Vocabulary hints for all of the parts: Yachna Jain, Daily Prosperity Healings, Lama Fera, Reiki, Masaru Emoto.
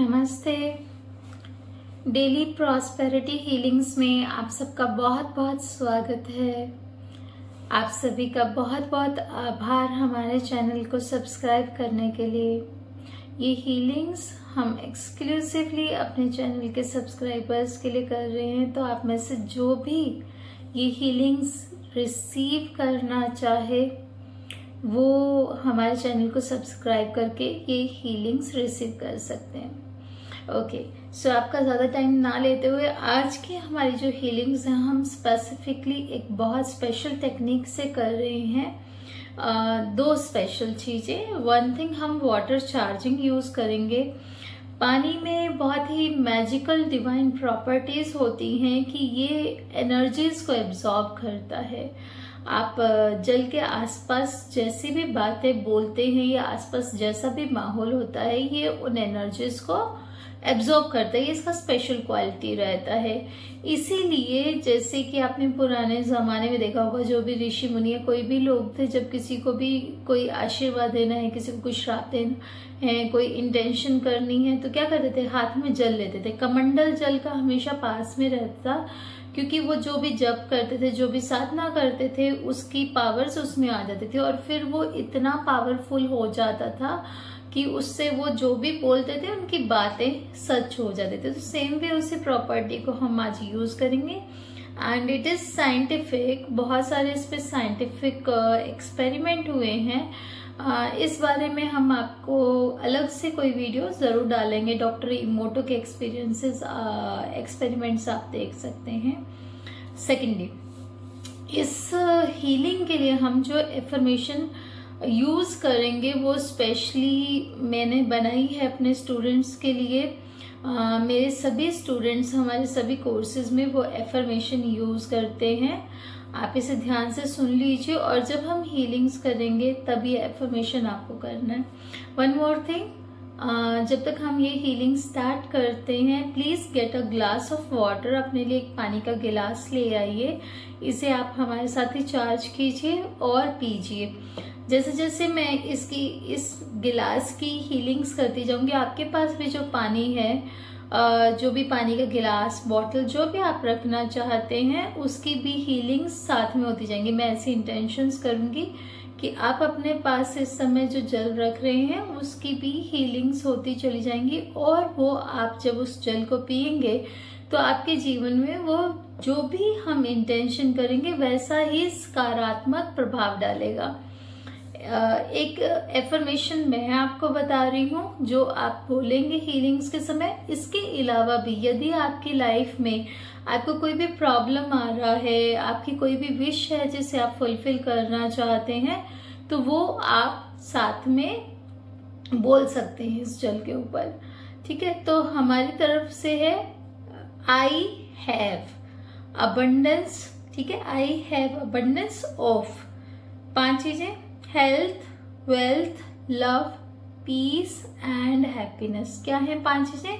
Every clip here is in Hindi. नमस्ते। डेली प्रॉस्पेरिटी हीलिंग्स में आप सबका बहुत बहुत स्वागत है। आप सभी का बहुत बहुत आभार हमारे चैनल को सब्सक्राइब करने के लिए। ये हीलिंग्स हम एक्सक्लूसिवली अपने चैनल के सब्सक्राइबर्स के लिए कर रहे हैं, तो आप में से जो भी ये हीलिंग्स रिसीव करना चाहे वो हमारे चैनल को सब्सक्राइब करके ये हीलिंग्स रिसीव कर सकते हैं। ओके, सो आपका ज़्यादा टाइम ना लेते हुए आज की हमारी जो हीलिंग्स हैं हम स्पेसिफिकली एक बहुत स्पेशल टेक्निक से कर रहे हैं। दो स्पेशल चीज़ें, वन थिंग हम वाटर चार्जिंग यूज़ करेंगे। पानी में बहुत ही मैजिकल डिवाइन प्रॉपर्टीज़ होती हैं कि ये एनर्जीज़ को एब्जॉर्ब करता है। आप जल के आसपास जैसी भी बातें बोलते हैं या आसपास जैसा भी माहौल होता है ये उन एनर्जीज़ को एब्जॉर्ब करता है, ये इसका स्पेशल क्वालिटी रहता है। इसीलिए जैसे कि आपने पुराने ज़माने में देखा होगा, जो भी ऋषि मुनि या कोई भी लोग थे, जब किसी को भी कोई आशीर्वाद देना है, किसी को कुछ श्राप देना है, कोई इंटेंशन करनी है, तो क्या करते थे, हाथ में जल लेते थे। कमंडल जल का हमेशा पास में रहता, क्योंकि वो जो भी जप करते थे, जो भी साधना करते थे, उसकी पावर्स उसमें आ जाते थे और फिर वो इतना पावरफुल हो जाता था कि उससे वो जो भी बोलते थे उनकी बातें सच हो जाते थे। तो सेम वे उसी प्रॉपर्टी को हम आज यूज़ करेंगे एंड इट इज़ साइंटिफिक। बहुत सारे इस पर साइंटिफिक एक्सपेरिमेंट हुए हैं। इस बारे में हम आपको अलग से कोई वीडियो ज़रूर डालेंगे। डॉक्टर इमोटो के एक्सपेरिमेंट्स आप देख सकते हैं। सेकेंडली, इस हीलिंग के लिए हम जो एफर्मेशन यूज़ करेंगे वो स्पेशली मैंने बनाई है अपने स्टूडेंट्स के लिए। मेरे सभी स्टूडेंट्स हमारे सभी कोर्सेज में वो एफर्मेशन यूज़ करते हैं। आप इसे ध्यान से सुन लीजिए और जब हम हीलिंग्स करेंगे तब ये एफर्मेशन आपको करना है। वन मोर थिंग, जब तक हम ये हीलिंग स्टार्ट करते हैं please get a glass of water. अपने लिए एक पानी का गिलास ले आइए, इसे आप हमारे साथ ही चार्ज कीजिए और पीजिए। जैसे जैसे मैं इस गिलास की हीलिंग्स करती जाऊंगी, आपके पास भी जो पानी है, जो भी पानी का गिलास, बॉटल, जो भी आप रखना चाहते हैं, उसकी भी हीलिंग्स साथ में होती जाएंगी। मैं ऐसी इंटेंशंस करूंगी कि आप अपने पास इस समय जो जल रख रहे हैं उसकी भी हीलिंग्स होती चली जाएंगी और वो आप जब उस जल को पिएंगे तो आपके जीवन में वो जो भी हम इंटेंशन करेंगे वैसा ही सकारात्मक प्रभाव डालेगा। एक एफर्मेशन मैं आपको बता रही हूँ जो आप बोलेंगे हीलिंग्स के समय। इसके अलावा भी यदि आपकी लाइफ में आपको कोई भी प्रॉब्लम आ रहा है, आपकी कोई भी विश है जिसे आप फुलफिल करना चाहते हैं, तो वो आप साथ में बोल सकते हैं इस जल के ऊपर। ठीक है, तो हमारी तरफ से है आई हैव अबंडेंस। ठीक है, आई हैव अबंडेंस ऑफ 5 चीजें, health, wealth, love, peace and happiness. क्या है 5 चीजें?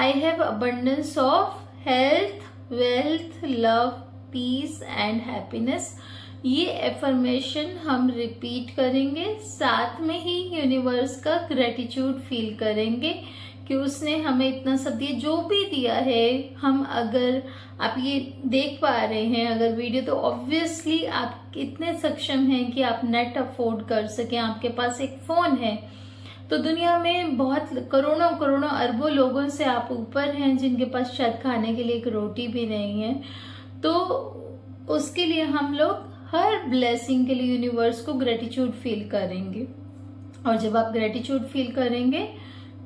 I have abundance of health, wealth, love, peace and happiness. ये एफर्मेशन हम रिपीट करेंगे, साथ में ही यूनिवर्स का ग्रेटिट्यूड फील करेंगे कि उसने हमें इतना सब दिया, जो भी दिया है। हम अगर आप ये देख पा रहे हैं अगर वीडियो, तो ऑब्वियसली आप इतने सक्षम हैं कि आप नेट अफोर्ड कर सकें, आपके पास एक फ़ोन है। तो दुनिया में बहुत करोड़ों करोड़ों अरबों लोगों से आप ऊपर हैं जिनके पास शायद खाने के लिए एक रोटी भी नहीं है। तो उसके लिए हम लोग हर ब्लेसिंग के लिए यूनिवर्स को ग्रेटिट्यूड फील करेंगे और जब आप ग्रेटिट्यूड फील करेंगे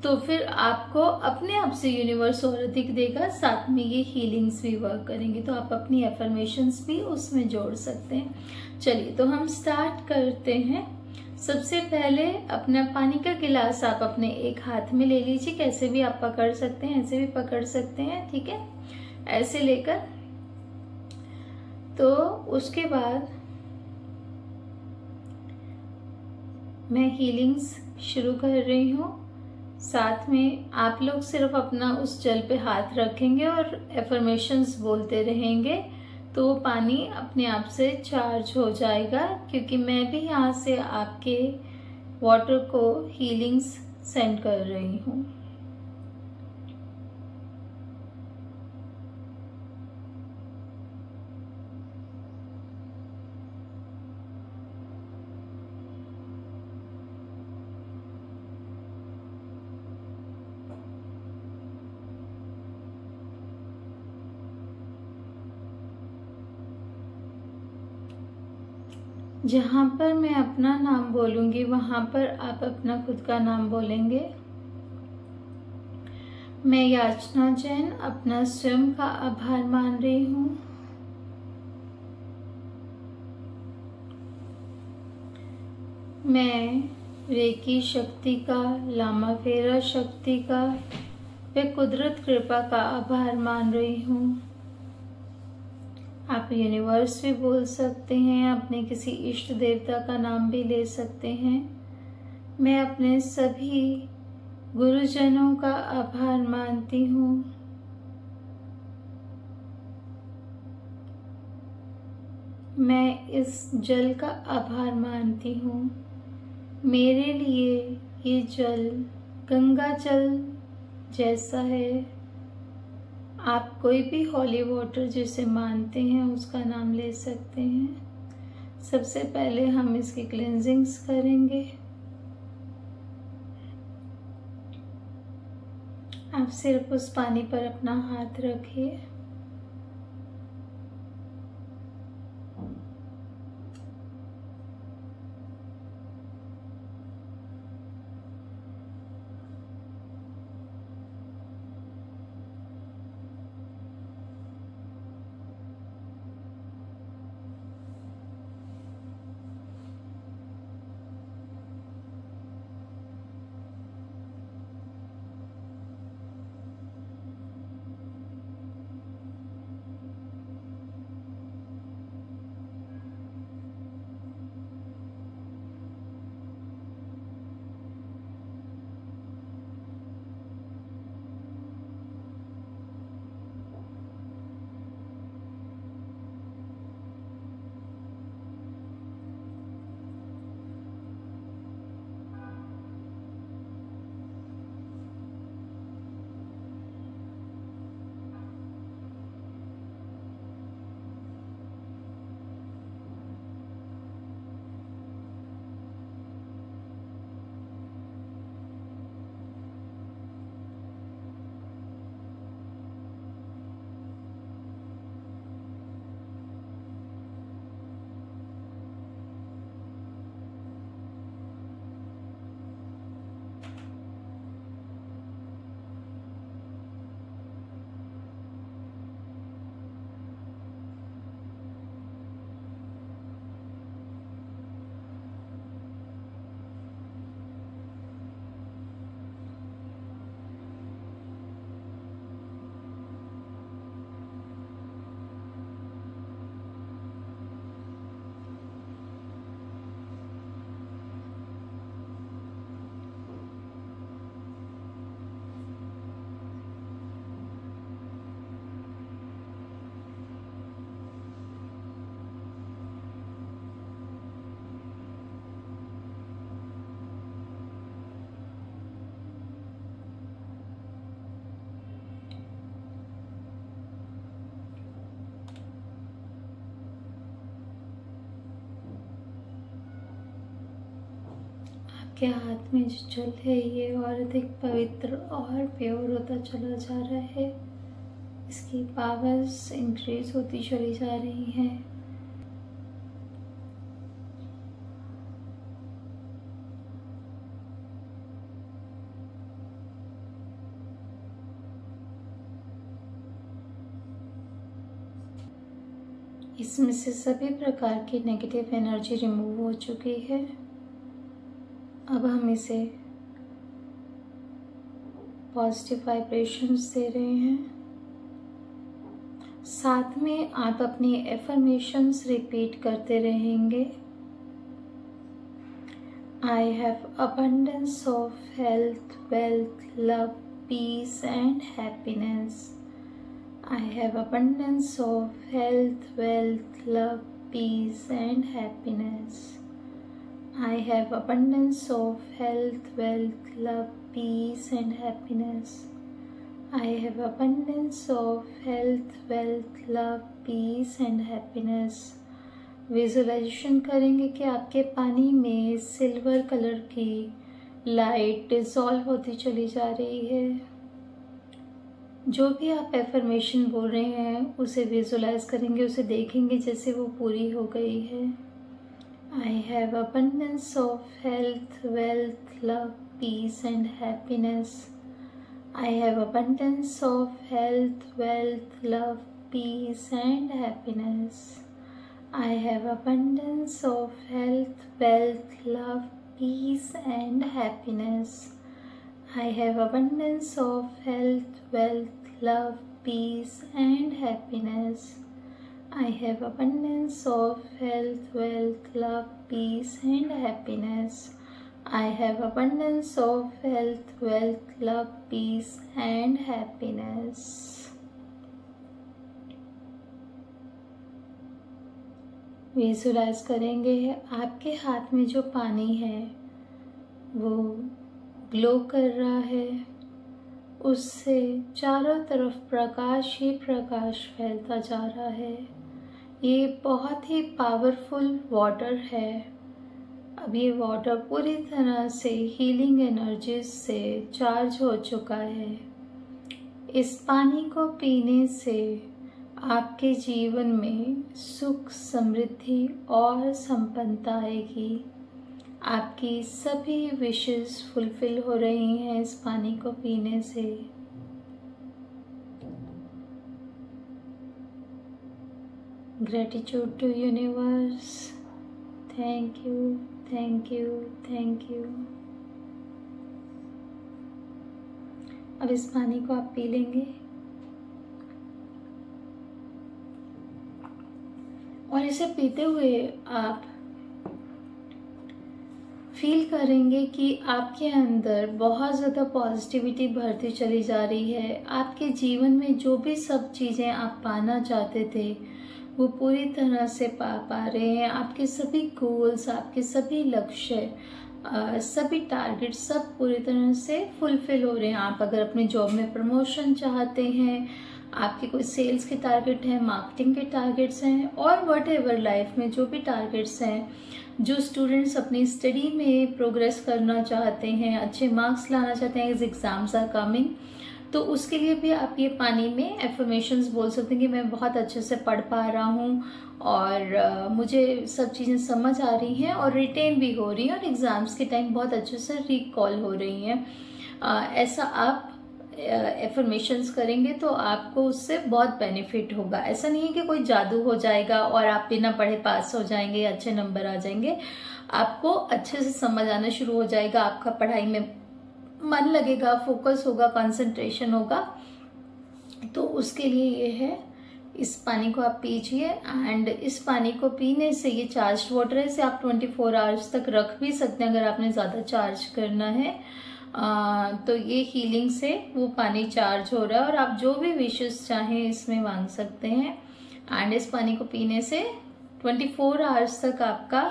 तो फिर आपको अपने आप से यूनिवर्स और अधिक देगा। साथ में ये हीलिंग्स भी वर्क करेंगे, तो आप अपनी एफर्मेशंस भी उसमें जोड़ सकते हैं। चलिए तो हम स्टार्ट करते हैं। सबसे पहले अपना पानी का गिलास आप अपने एक हाथ में ले लीजिए। कैसे भी आप पकड़ सकते हैं, ऐसे भी पकड़ सकते हैं। ठीक है, ऐसे लेकर, तो उसके बाद मैं हीलिंग्स शुरू कर रही हूँ। साथ में आप लोग सिर्फ अपना उस जल पे हाथ रखेंगे और एफर्मेशंस बोलते रहेंगे, तो वो पानी अपने आप से चार्ज हो जाएगा। क्योंकि मैं भी यहाँ से आपके वाटर को हीलिंग्स सेंड कर रही हूँ। जहाँ पर मैं अपना नाम बोलूँगी वहाँ पर आप अपना खुद का नाम बोलेंगे। मैं याचना जैन अपना स्वयं का आभार मान रही हूँ। मैं रेकी शक्ति का, लामा फेरा शक्ति का व कुदरत कृपा का आभार मान रही हूँ। आप यूनिवर्स भी बोल सकते हैं, अपने किसी इष्ट देवता का नाम भी ले सकते हैं। मैं अपने सभी गुरुजनों का आभार मानती हूँ। मैं इस जल का आभार मानती हूँ। मेरे लिए ये जल गंगा जल जैसा है। आप कोई भी होली वाटर जिसे मानते हैं उसका नाम ले सकते हैं। सबसे पहले हम इसकी क्लेंजिंग्स करेंगे। आप सिर्फ उस पानी पर अपना हाथ रखिए। के हाथ में जो जल है ये और अधिक पवित्र और प्योर होता चला जा रहा है। इसकी पावर्स इंक्रीज होती चली जा रही है। इसमें से सभी प्रकार की नेगेटिव एनर्जी रिमूव हो चुकी है। अब हम इसे पॉजिटिव वाइब्रेशंस दे रहे हैं। साथ में आप अपनी एफर्मेशंस रिपीट करते रहेंगे। I have abundance of health, wealth, love, peace and happiness. I have abundance of health, wealth, love, peace and happiness. I have abundance of health, wealth, love, peace and happiness. I have abundance of health, wealth, love, peace and happiness. Visualization करेंगे कि आपके पानी में सिल्वर कलर की लाइट डिसॉल्व होती चली जा रही है। जो भी आप एफर्मेशन बोल रहे हैं उसे विजुअलाइज करेंगे, उसे देखेंगे जैसे वो पूरी हो गई है। I have abundance of health, wealth, love, peace and happiness. I have abundance of health, wealth, love, peace and happiness. I have abundance of health, wealth, love, peace and happiness. I have abundance of health, wealth, love, peace and happiness. I have abundance of health, wealth, love, peace and happiness. I have abundance of health, wealth, love, peace and happiness. Visualize करेंगे आपके हाथ में जो पानी है वो ग्लो कर रहा है, उससे चारों तरफ प्रकाश ही प्रकाश फैलता जा रहा है। ये बहुत ही पावरफुल वाटर है। अब ये वाटर पूरी तरह से हीलिंग एनर्जीज से चार्ज हो चुका है। इस पानी को पीने से आपके जीवन में सुख, समृद्धि और संपन्नता आएगी। आपकी सभी विशेस फुलफिल हो रही हैं इस पानी को पीने से। Gratitude to universe. Thank you, thank you, thank you. अब इस पानी को आप पी लेंगे और इसे पीते हुए आप फील करेंगे कि आपके अंदर बहुत ज़्यादा पॉजिटिविटी भरती चली जा रही है। आपके जीवन में जो भी सब चीज़ें आप पाना चाहते थे वो पूरी तरह से पा रहे हैं। आपके सभी गोल्स, आपके सभी लक्ष्य, सभी टारगेट सब पूरी तरह से फुलफिल हो रहे हैं। आप अगर अपनी जॉब में प्रमोशन चाहते हैं, आपके कोई सेल्स के टारगेट हैं, मार्केटिंग के टारगेट्स हैं और वट एवर लाइफ में जो भी टारगेट्स हैं, जो स्टूडेंट्स अपनी स्टडी में प्रोग्रेस करना चाहते हैं, अच्छे मार्क्स लाना चाहते हैं, एग्ज़ाम्स आर कमिंग, तो उसके लिए भी आप ये पानी में एफर्मेशंस बोल सकते हैं कि मैं बहुत अच्छे से पढ़ पा रहा हूँ और मुझे सब चीज़ें समझ आ रही हैं और रिटेन भी हो रही हैं और एग्ज़ाम्स के टाइम बहुत अच्छे से रिकॉल हो रही हैं। ऐसा आप एफर्मेशंस करेंगे तो आपको उससे बहुत बेनिफिट होगा। ऐसा नहीं है कि कोई जादू हो जाएगा और आप बिना पढ़े पास हो जाएंगे या अच्छे नंबर आ जाएंगे। आपको अच्छे से समझ आना शुरू हो जाएगा, आपका पढ़ाई में मन लगेगा, फोकस होगा, कंसंट्रेशन होगा। तो उसके लिए ये है, इस पानी को आप पीजिए। एंड इस पानी को पीने से, ये चार्ज वाटर है, इसे आप 24 आवर्स तक रख भी सकते हैं अगर आपने ज़्यादा चार्ज करना है। तो ये हीलिंग से वो पानी चार्ज हो रहा है और आप जो भी विशेस चाहें इसमें मांग सकते हैं। एंड इस पानी को पीने से 24 आवर्स तक आपका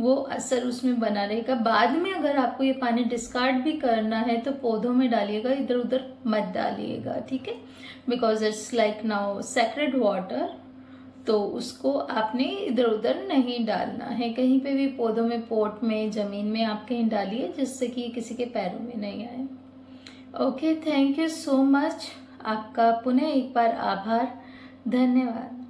वो असर उसमें बना रहेगा। बाद में अगर आपको ये पानी डिस्कार्ड भी करना है तो पौधों में डालिएगा, इधर उधर मत डालिएगा, ठीक है? Because it's like now sacred water, तो उसको आपने इधर उधर नहीं डालना है। कहीं पे भी पौधों में, पोट में, ज़मीन में आप कहीं डालिए जिससे कि किसी के पैरों में नहीं आए। Okay, thank you so much. आपका पुनः एक बार आभार, धन्यवाद।